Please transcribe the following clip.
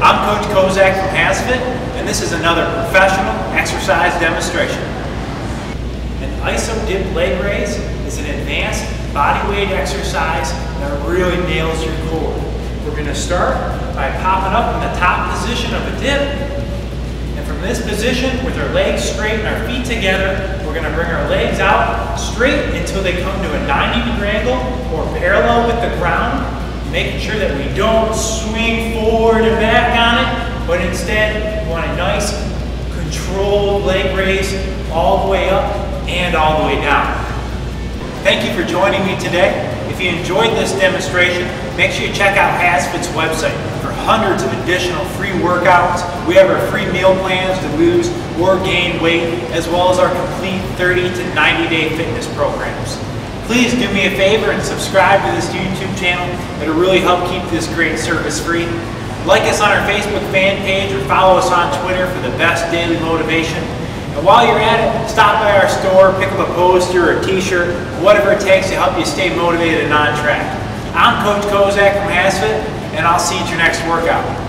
I'm Coach Kozak from Hasfit, and this is another professional exercise demonstration. An iso dip leg raise is an advanced bodyweight exercise that really nails your core. We're going to start by popping up in the top position of a dip, and from this position, with our legs straight and our feet together, we're going to bring our legs out straight until they come to a 90-degree angle or parallel with the ground, making sure that we don't swing forward and back on it, but instead we want a nice controlled leg raise all the way up and all the way down. Thank you for joining me today. If you enjoyed this demonstration, make sure you check out Hasfit's website for hundreds of additional free workouts. We have our free meal plans to lose or gain weight, as well as our complete 30 to 90-day fitness programs. Please do me a favor and subscribe to this YouTube channel. It'll really help keep this great service free. Like us on our Facebook fan page or follow us on Twitter for the best daily motivation. And while you're at it, stop by our store, pick up a poster or a t-shirt, whatever it takes to help you stay motivated and on track. I'm Coach Kozak from Hasfit, and I'll see you at your next workout.